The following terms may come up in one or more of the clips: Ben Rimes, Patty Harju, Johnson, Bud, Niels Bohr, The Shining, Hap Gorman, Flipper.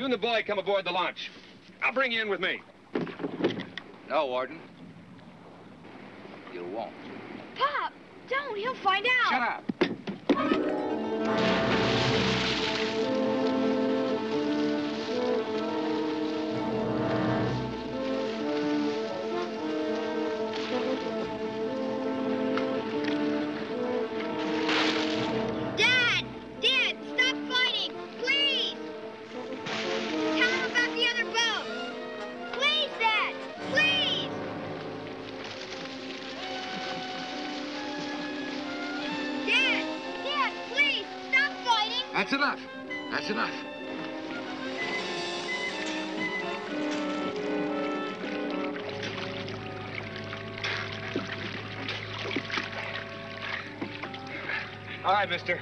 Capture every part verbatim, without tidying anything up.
You and the boy come aboard the launch. I'll bring you in with me. No, Warden. You won't. Pop, don't. He'll find out. Shut up. That's enough. That's enough. All right, mister.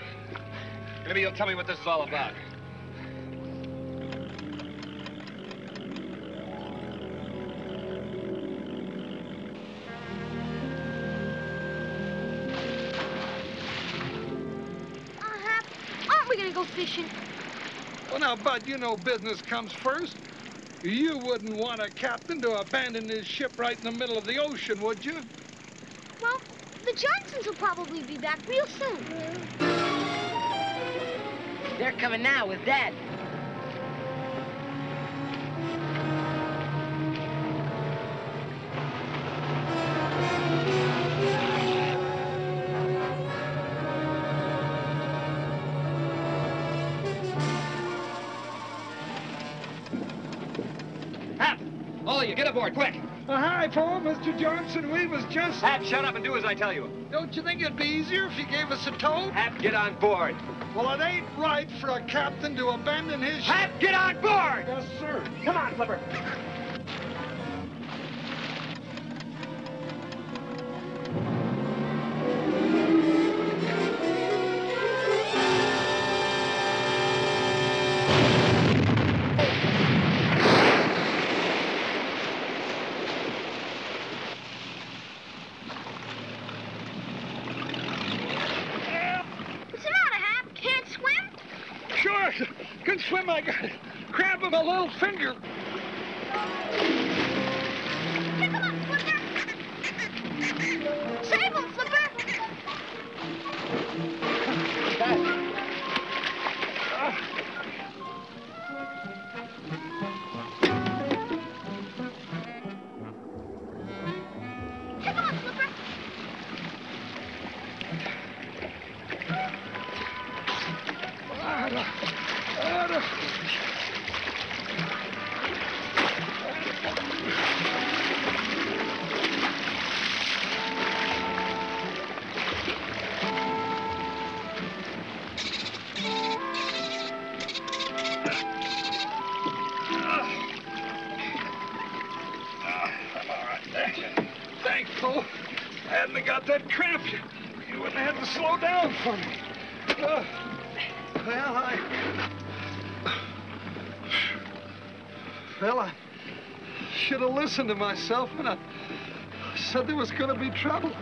Maybe you'll tell me what this is all about. Well, now, Bud, you know business comes first. You wouldn't want a captain to abandon his ship right in the middle of the ocean, would you? Well, the Johnsons will probably be back real soon. They're coming now with Dad. Quick. Uh, hi, Paul. Mister Johnson, we was just... Hap, shut up and do as I tell you. Don't you think it'd be easier if you gave us a tow? Hap, get on board. Well, it ain't right for a captain to abandon his... Hap, get on board! Yes, sir. Come on, Flipper. Swim, I got it. Grab him a little finger. Pick him up, Flipper. Save him, Flipper. Pick him up, Flipper. Ah, thankful I hadn't got that cramp. You wouldn't have had to slow down for me. Uh, well, I... Well, I should have listened to myself when I said there was going to be trouble.